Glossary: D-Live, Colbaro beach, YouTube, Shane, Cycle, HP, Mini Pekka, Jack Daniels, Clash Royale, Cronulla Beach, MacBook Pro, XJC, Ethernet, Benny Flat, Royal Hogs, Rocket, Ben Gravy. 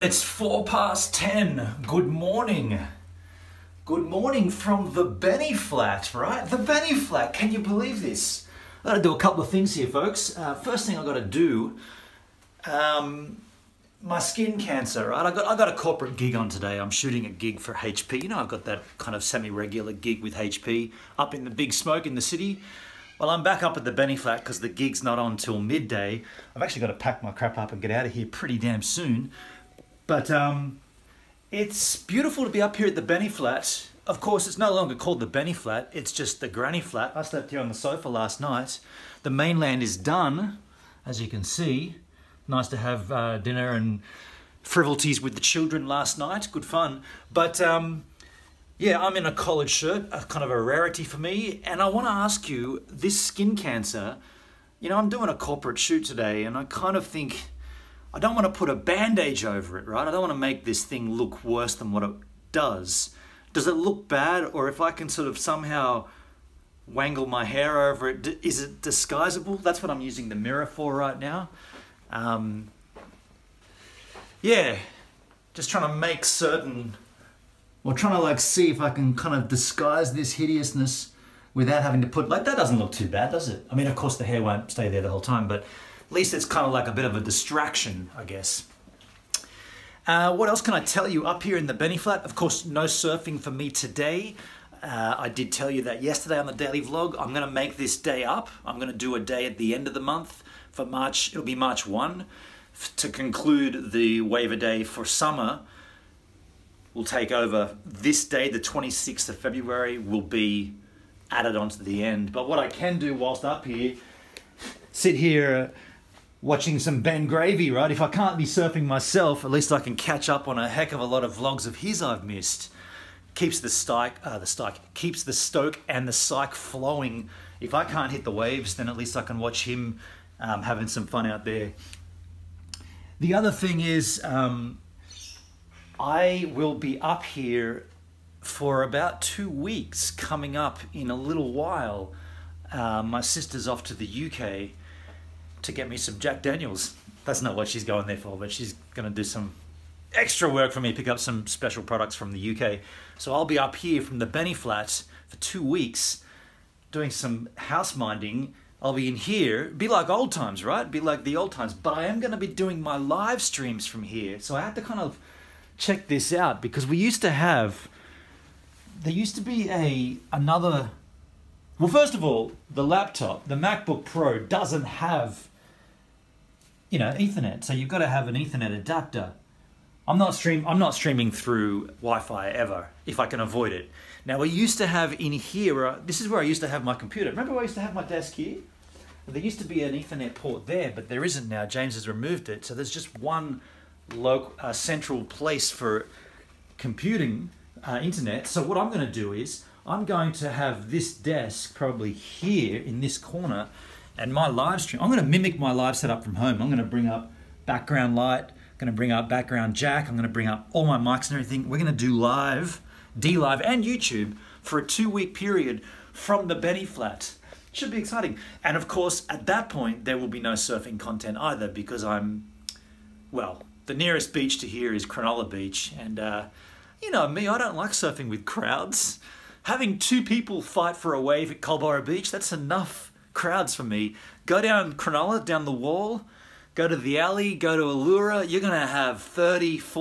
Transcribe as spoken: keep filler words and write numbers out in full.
It's four past ten. Good morning. Good morning from the Benny Flat, right? The Benny Flat. Can you believe this? I've got to do a couple of things here, folks. Uh, first thing I've got to do, um, my skin cancer, right? I got, I got a corporate gig on today. I'm shooting a gig for H P. You know, I've got that kind of semi-regular gig with H P up in the big smoke in the city. Well, I'm back up at the Benny Flat because the gig's not on till midday. I've actually got to pack my crap up and get out of here pretty damn soon. But um, it's beautiful to be up here at the Benny Flat. Of course, it's no longer called the Benny Flat. It's just the Granny Flat. I slept here on the sofa last night. The mainland is done, as you can see. Nice to have uh, dinner and frivolities with the children last night. Good fun. But um, yeah, I'm in a collared shirt, a kind of a rarity for me. And I want to ask you, this skin cancer, you know, I'm doing a corporate shoot today and I kind of think, I don't want to put a bandage over it, right? I don't want to make this thing look worse than what it does. Does it look bad? Or if I can sort of somehow wangle my hair over it, is it disguisable? That's what I'm using the mirror for right now. Um, yeah, just trying to make certain, or trying to like see if I can kind of disguise this hideousness without having to put, like, that doesn't look too bad, does it? I mean, of course the hair won't stay there the whole time, but at least it's kind of like a bit of a distraction, I guess. Uh, what else can I tell you up here in the Benny Flat? Of course, no surfing for me today. Uh, I did tell you that yesterday on the daily vlog. I'm going to make this day up. I'm going to do a day at the end of the month for March. It'll be March first to conclude the waiver day for summer. We'll take over this day, the twenty-sixth of February, will be added onto the end. But what I can do whilst up here, sit here, uh, watching some Ben Gravy, right? If I can't be surfing myself, at least I can catch up on a heck of a lot of vlogs of his I've missed. Keeps the stike, uh, the stike, keeps the stoke and the psych flowing. If I can't hit the waves, then at least I can watch him um, having some fun out there. The other thing is, um, I will be up here for about two weeks coming up in a little while. Uh, my sister's off to the U K to get me some Jack Daniels. That's not what she's going there for, but she's gonna do some extra work for me, pick up some special products from the U K. So I'll be up here from the Benny Flat for two weeks doing some house minding. I'll be in here, it'd be like old times, right? It'd be like the old times, but I am gonna be doing my live streams from here. So I had to kind of check this out because we used to have, there used to be a, another, well, first of all, the laptop, the MacBook Pro doesn't have, you know, Ethernet. So you've got to have an Ethernet adapter. I'm not stream, I'm not streaming through Wi-Fi ever, if I can avoid it. Now, we used to have in here, this is where I used to have my computer. Remember where I used to have my desk here? Well, there used to be an Ethernet port there, but there isn't now. James has removed it. So there's just one local, uh, central place for computing uh, internet. So what I'm going to do is, I'm going to have this desk probably here in this corner and my live stream. I'm going to mimic my live setup from home. I'm going to bring up background light. I'm going to bring up background jack. I'm going to bring up all my mics and everything. We're going to do live, D-Live and YouTube for a two-week period from the Benny Flat. Should be exciting. And of course, at that point, there will be no surfing content either because I'm, well, the nearest beach to here is Cronulla Beach. And uh, you know me, I don't like surfing with crowds. Having two people fight for a wave at Colbaro Beach, that's enough crowds for me. Go down Cronulla, down the wall, go to the alley, go to Allura, you're going to have thirty, forty